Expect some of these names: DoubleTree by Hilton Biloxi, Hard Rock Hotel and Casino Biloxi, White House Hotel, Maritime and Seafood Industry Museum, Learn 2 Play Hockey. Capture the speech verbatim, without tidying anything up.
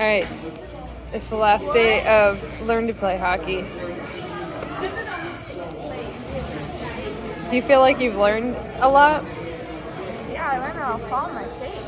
Alright, it's the last day of Learn to Play Hockey. Do you feel like you've learned a lot? Yeah, I learned how to fall on my face.